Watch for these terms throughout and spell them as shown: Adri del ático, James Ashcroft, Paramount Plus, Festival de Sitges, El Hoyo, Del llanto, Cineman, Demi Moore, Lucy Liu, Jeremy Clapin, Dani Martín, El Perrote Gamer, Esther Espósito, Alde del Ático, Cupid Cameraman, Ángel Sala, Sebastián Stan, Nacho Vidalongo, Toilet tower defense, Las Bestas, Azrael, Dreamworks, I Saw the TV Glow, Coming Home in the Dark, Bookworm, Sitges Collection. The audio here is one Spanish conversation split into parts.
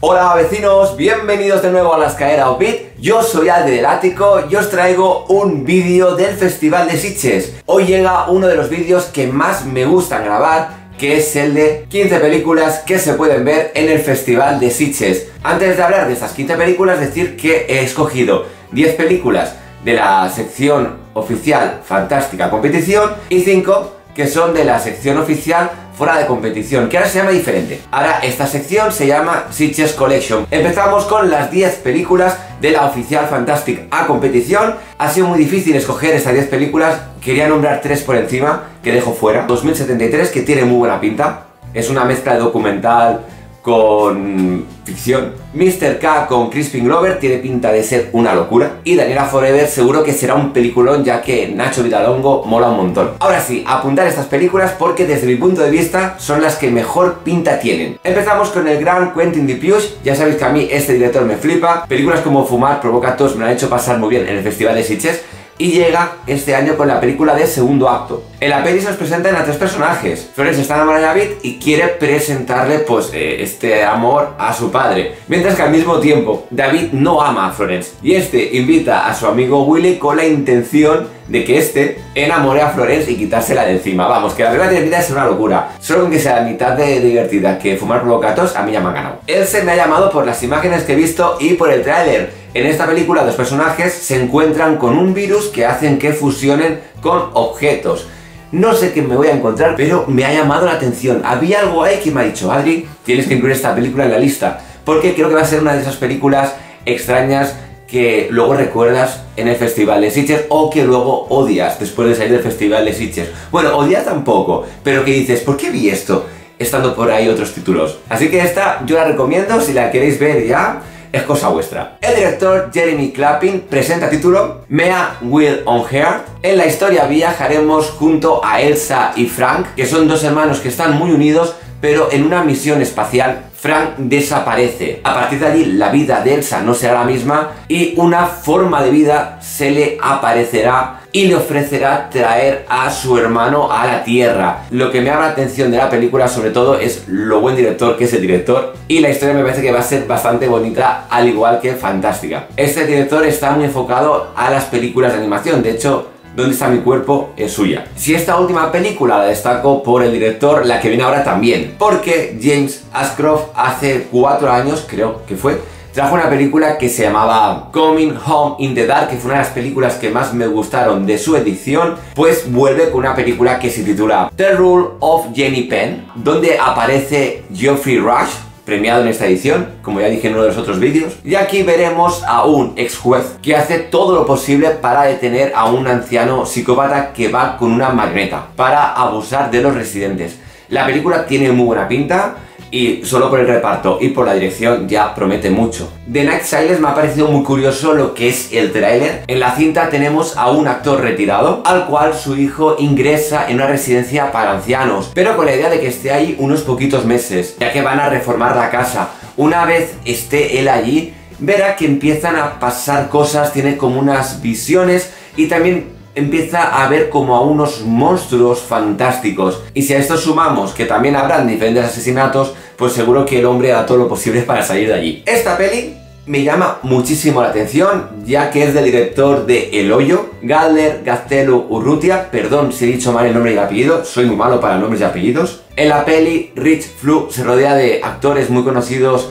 Hola vecinos, bienvenidos de nuevo a La Escalera Offbeat. Yo soy Alde del Ático y os traigo un vídeo del Festival de Sitges. Hoy llega uno de los vídeos que más me gustan grabar, que es el de 15 películas que se pueden ver en el Festival de Sitges. Antes de hablar de estas 15 películas, decir que he escogido 10 películas de la sección oficial Fantástica Competición y 5 que son de la sección oficial fuera de competición, que ahora se llama diferente. Ahora esta sección se llama Sitges Collection. Empezamos con las 10 películas de la oficial Fantastic A competición. Ha sido muy difícil escoger estas 10 películas, quería nombrar 3 por encima, que dejo fuera. 2073, que tiene muy buena pinta, es una mezcla de documental con ficción. Mr. K con Crispin Glover tiene pinta de ser una locura. Y Daniela Forever seguro que será un peliculón, ya que Nacho Vidalongo mola un montón. Ahora sí, apuntar estas películas porque desde mi punto de vista son las que mejor pinta tienen. Empezamos con el gran Quentin Dupieux. Ya sabéis que a mí este director me flipa. Películas como Fumar, Provoca Tos me lo han hecho pasar muy bien en el Festival de Sitges. Y llega este año con la película de Segundo Acto. En la peli se nos presentan a 3 personajes. Flores está enamorada de David y quiere presentarle pues este amor a su padre. Mientras que al mismo tiempo David no ama a Florence y este invita a su amigo Willy con la intención de que este enamore a Florence y quitársela de encima. Vamos, que la verdad de vida es una locura. Solo con que sea la mitad de divertida que Fumar Provocatos, a mí ya me ha ganado. Él se me ha llamado por las imágenes que he visto y por el tráiler. En esta película 2 personajes se encuentran con un virus que hacen que fusionen con objetos. No sé qué me voy a encontrar, pero me ha llamado la atención. Había algo ahí que me ha dicho: Adri, tienes que incluir esta película en la lista, porque creo que va a ser una de esas películas extrañas que luego recuerdas en el Festival de Sitges o que luego odias después de salir del Festival de Sitges. Bueno, odiar tampoco, pero que dices, ¿por qué vi esto? Estando por ahí otros títulos. Así que esta yo la recomiendo, si la queréis ver ya, es cosa vuestra. El director Jeremy Clapin presenta título Mea Will on Earth. En la historia viajaremos junto a Elsa y Frank, que son 2 hermanos que están muy unidos, pero en una misión espacial Frank desaparece. A partir de allí la vida de Elsa no será la misma y una forma de vida se le aparecerá y le ofrecerá traer a su hermano a la Tierra. Lo que me llama la atención de la película sobre todo es lo buen director que es el director, y la historia me parece que va a ser bastante bonita, al igual que fantástica. Este director está muy enfocado a las películas de animación, de hecho Dónde está mi cuerpo es suya. Si esta última película la destaco por el director, la que viene ahora también, porque James Ashcroft hace 4 años, creo que fue, trajo una película que se llamaba Coming Home in the Dark, que fue una de las películas que más me gustaron de su edición. Pues vuelve con una película que se titula The Rule of Jenny Penn, donde aparece Geoffrey Rush, premiado en esta edición, como ya dije en uno de los otros vídeos. Y aquí veremos a un ex juez que hace todo lo posible para detener a un anciano psicópata que va con una marioneta para abusar de los residentes. La película tiene muy buena pinta y solo por el reparto y por la dirección ya promete mucho. De Night Silence me ha parecido muy curioso lo que es el tráiler. En la cinta tenemos a un actor retirado al cual su hijo ingresa en una residencia para ancianos, pero con la idea de que esté ahí unos poquitos meses, ya que van a reformar la casa. Una vez esté él allí, verá que empiezan a pasar cosas, tiene como unas visiones y también empieza a ver como a unos monstruos fantásticos. Y si a esto sumamos que también habrán diferentes asesinatos, pues seguro que el hombre hará todo lo posible para salir de allí. Esta peli me llama muchísimo la atención, ya que es del director de El Hoyo, Galder Gastelu Urrutia. Perdón si he dicho mal el nombre y el apellido, soy muy malo para nombres y apellidos. En la peli, Rich Flu se rodea de actores muy conocidos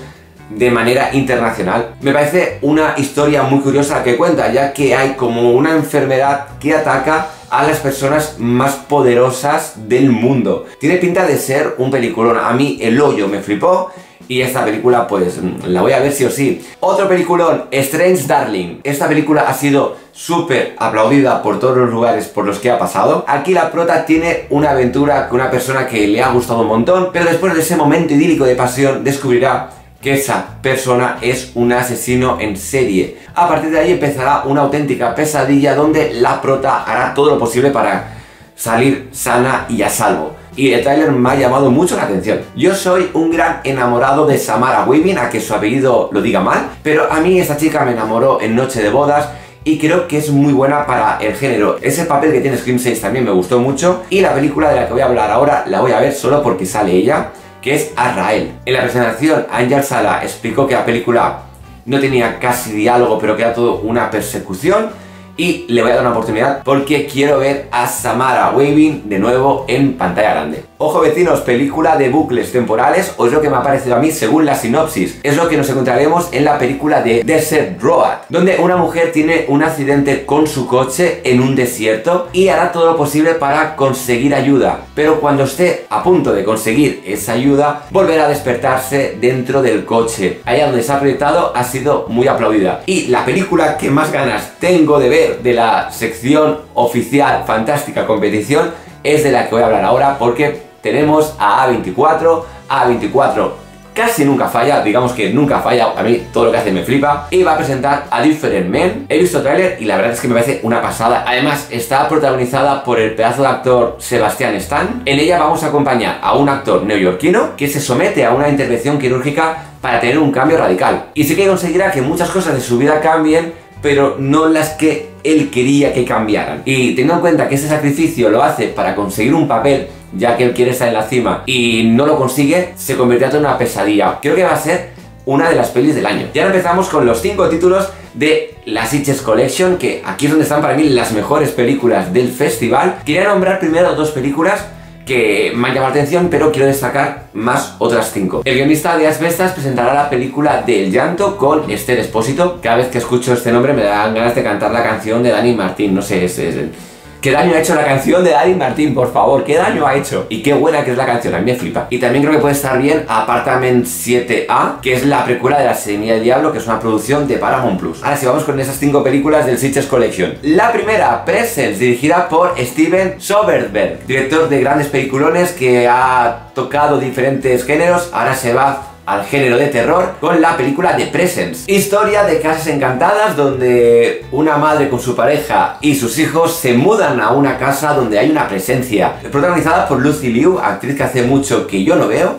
de manera internacional. Me parece una historia muy curiosa que cuenta, ya que hay como una enfermedad que ataca a las personas más poderosas del mundo. Tiene pinta de ser un peliculón. A mí El Hoyo me flipó y esta película pues la voy a ver sí o sí. Otro peliculón, Strange Darling. Esta película ha sido súper aplaudida por todos los lugares por los que ha pasado. Aquí la prota tiene una aventura con una persona que le ha gustado un montón, pero después de ese momento idílico de pasión descubrirá que esa persona es un asesino en serie. A partir de ahí empezará una auténtica pesadilla donde la prota hará todo lo posible para salir sana y a salvo. Y el tráiler me ha llamado mucho la atención. Yo soy un gran enamorado de Samara Weaving, a que su apellido lo diga mal, pero a mí esta chica me enamoró en Noche de Bodas y creo que es muy buena para el género. Ese papel que tiene Scream 6 también me gustó mucho y la película de la que voy a hablar ahora la voy a ver solo porque sale ella, que es Azrael. En la presentación, Ángel Sala explicó que la película no tenía casi diálogo, pero que era todo una persecución, y le voy a dar una oportunidad porque quiero ver a Samara Weaving de nuevo en pantalla grande. Ojo vecinos, película de bucles temporales, o es lo que me ha parecido a mí según la sinopsis. Es lo que nos encontraremos en la película de Desert Road, donde una mujer tiene un accidente con su coche en un desierto y hará todo lo posible para conseguir ayuda, pero cuando esté a punto de conseguir esa ayuda, volverá a despertarse dentro del coche. Allá donde se ha proyectado ha sido muy aplaudida. Y la película que más ganas tengo de ver de la sección oficial Fantástica Competición es de la que voy a hablar ahora, porque tenemos a A24, A24 casi nunca falla, digamos que nunca falla, a mí todo lo que hace me flipa, y va a presentar A Different Man. He visto el tráiler y la verdad es que me parece una pasada. Además está protagonizada por el pedazo de actor Sebastián Stan. En ella vamos a acompañar a un actor neoyorquino que se somete a una intervención quirúrgica para tener un cambio radical, y sí que conseguirá que muchas cosas de su vida cambien, pero no las que él quería que cambiaran. Y teniendo en cuenta que ese sacrificio lo hace para conseguir un papel, ya que él quiere estar en la cima y no lo consigue, se convertirá en una pesadilla. Creo que va a ser una de las pelis del año. Y ahora empezamos con los 5 títulos de la Sitges Collection, que aquí es donde están para mí las mejores películas del festival. Quería nombrar primero 2 películas que me han llamado la atención, pero quiero destacar más otras 5. El guionista de Las Bestas presentará la película Del Llanto con Esther Espósito. Cada vez que escucho este nombre me dan ganas de cantar la canción de Dani Martín, no sé, ¿qué daño ha hecho la canción de Dani Martín? Por favor, ¿qué daño ha hecho? Y qué buena que es la canción, a mí me flipa. Y también creo que puede estar bien Apartament 7A, que es la precuela de La Semilla del Diablo, que es una producción de Paramount Plus. Ahora sí, vamos con esas 5 películas del Sitges Collection. La primera, Presence, dirigida por Steven Soderbergh, director de grandes peliculones que ha tocado diferentes géneros. Ahora se va al género de terror con la película de Presence. Historia de casas encantadas donde una madre con su pareja y sus hijos se mudan a una casa donde hay una presencia. Protagonizada por Lucy Liu, actriz que hace mucho que yo no veo,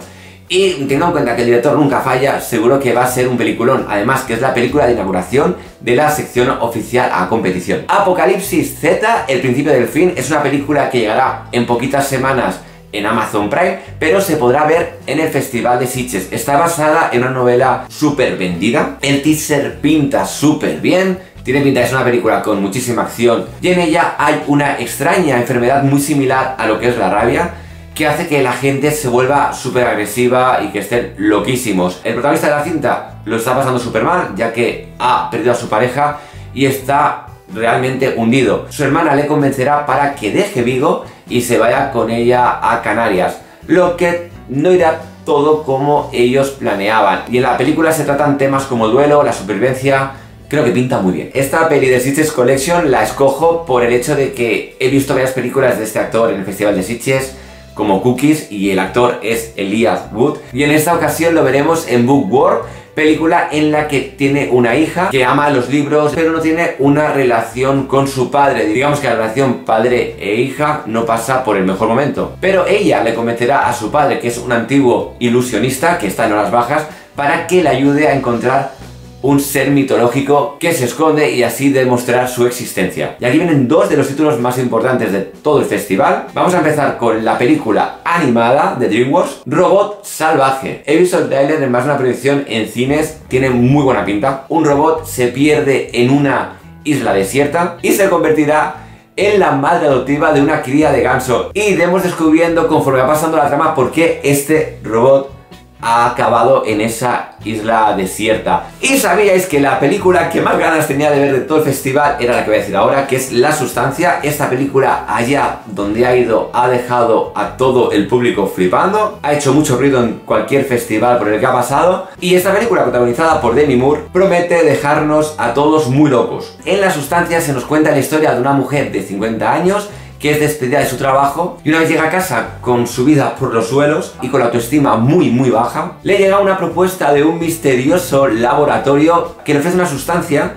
y teniendo en cuenta que el director nunca falla, seguro que va a ser un peliculón. Además que es la película de inauguración de la sección oficial a competición. Apocalipsis Z, El principio del fin, es una película que llegará en poquitas semanas en Amazon Prime, pero se podrá ver en el Festival de Sitges. Está basada en una novela súper vendida. El teaser pinta súper bien. Tiene pinta de ser una película con muchísima acción, y en ella hay una extraña enfermedad muy similar a lo que es la rabia, que hace que la gente se vuelva súper agresiva y que estén loquísimos. El protagonista de la cinta lo está pasando súper mal, ya que ha perdido a su pareja y está realmente hundido. Su hermana le convencerá para que deje Vigo y se vaya con ella a Canarias, lo que no irá todo como ellos planeaban. Y en la película se tratan temas como el duelo, la supervivencia. Creo que pinta muy bien. Esta peli de Sitges Collection la escojo por el hecho de que he visto varias películas de este actor en el Festival de Sitges, como Cookies, y el actor es Elijah Wood. Y en esta ocasión lo veremos en Bookworm, película en la que tiene una hija que ama los libros, pero no tiene una relación con su padre. Digamos que la relación padre e hija no pasa por el mejor momento, pero ella le convencerá a su padre, que es un antiguo ilusionista que está en horas bajas, para que le ayude a encontrar un ser mitológico que se esconde y así demostrar su existencia. Y aquí vienen 2 de los títulos más importantes de todo el festival. Vamos a empezar con la película animada de DreamWorks, Robot Salvaje. He visto el trailer, en más una proyección en cines, tiene muy buena pinta. Un robot se pierde en una isla desierta y se convertirá en la madre adoptiva de una cría de ganso. Y iremos descubriendo conforme va pasando la trama por qué este robot ha acabado en esa isla desierta. Y sabíais que la película que más ganas tenía de ver de todo el festival era la que voy a decir ahora, que es La Sustancia. Esta película, allá donde ha ido, ha dejado a todo el público flipando, ha hecho mucho ruido en cualquier festival por el que ha pasado, y esta película, protagonizada por Demi Moore, promete dejarnos a todos muy locos. En La Sustancia se nos cuenta la historia de una mujer de 50 años que es despedida de su trabajo, y una vez llega a casa con su vida por los suelos y con la autoestima muy baja, le llega una propuesta de un misterioso laboratorio que le ofrece una sustancia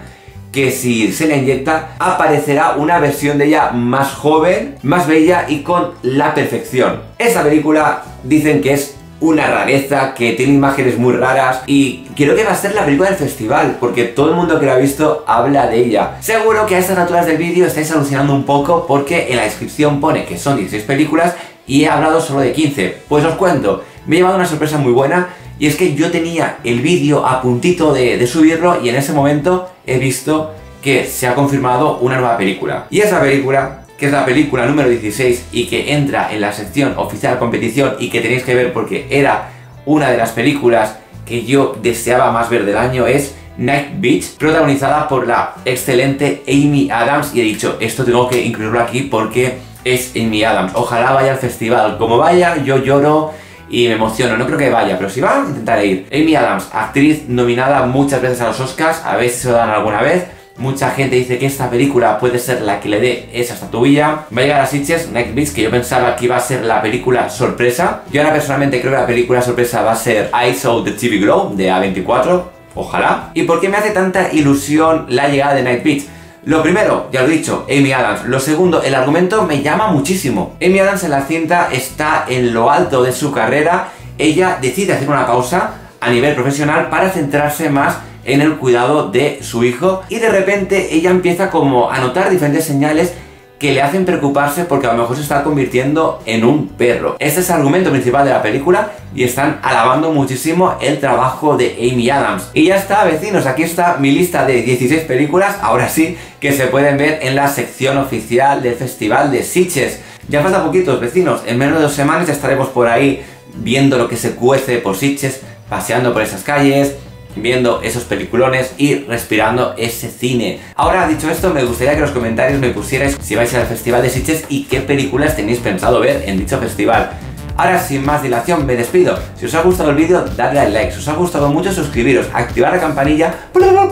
que, si se la inyecta, aparecerá una versión de ella más joven, más bella y con la perfección. Esta película dicen que es una rareza, que tiene imágenes muy raras, y creo que va a ser la película del festival porque todo el mundo que la ha visto habla de ella. Seguro que a estas alturas del vídeo estáis alucinando un poco porque en la descripción pone que son 16 películas y he hablado solo de 15. Pues os cuento, me he llevado una sorpresa muy buena, y es que yo tenía el vídeo a puntito de subirlo, y en ese momento he visto que se ha confirmado una nueva película. Y esa película, que es la película número 16 y que entra en la sección oficial competición y que tenéis que ver porque era una de las películas que yo deseaba más ver del año, es Nightbitch, protagonizada por la excelente Amy Adams, y he dicho, esto tengo que incluirlo aquí porque es Amy Adams. Ojalá vaya al festival, como vaya yo lloro y me emociono, no creo que vaya, pero si va intentaré ir. Amy Adams, actriz nominada muchas veces a los Oscars, a ver si se lo dan alguna vez. Mucha gente dice que esta película puede ser la que le dé esa estatuilla. Va a llegar a Sitges, Nightbitch, que yo pensaba que iba a ser la película sorpresa. Yo ahora personalmente creo que la película sorpresa va a ser I Saw the TV Glow, de A24, ojalá. ¿Y por qué me hace tanta ilusión la llegada de Nightbitch? Lo primero, ya lo he dicho, Amy Adams. Lo segundo, el argumento me llama muchísimo. Amy Adams en la cinta está en lo alto de su carrera. Ella decide hacer una pausa a nivel profesional para centrarse más en el cuidado de su hijo, y de repente ella empieza como a notar diferentes señales que le hacen preocuparse porque a lo mejor se está convirtiendo en un perro. Este es el argumento principal de la película, y están alabando muchísimo el trabajo de Amy Adams. Y ya está, vecinos, aquí está mi lista de 16 películas, ahora sí, que se pueden ver en la sección oficial del Festival de Sitges. Ya falta poquitos, vecinos, en menos de 2 semanas estaremos por ahí viendo lo que se cuece por Sitges, paseando por esas calles, viendo esos peliculones y respirando ese cine. Ahora, dicho esto, me gustaría que en los comentarios me pusierais si vais al Festival de Sitges y qué películas tenéis pensado ver en dicho festival. Ahora, sin más dilación, me despido. Si os ha gustado el vídeo, dadle al like. Si os ha gustado mucho, suscribiros, activar la campanilla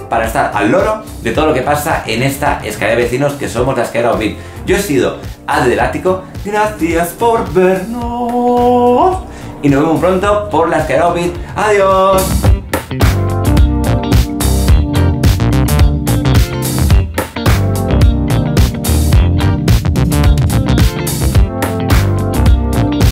para estar al loro de todo lo que pasa en esta escalera de vecinos que somos La Escalera Offbeat. Yo he sido Alde del Ático, gracias por vernos, y nos vemos pronto por La Escalera Offbeat. ¡Adiós!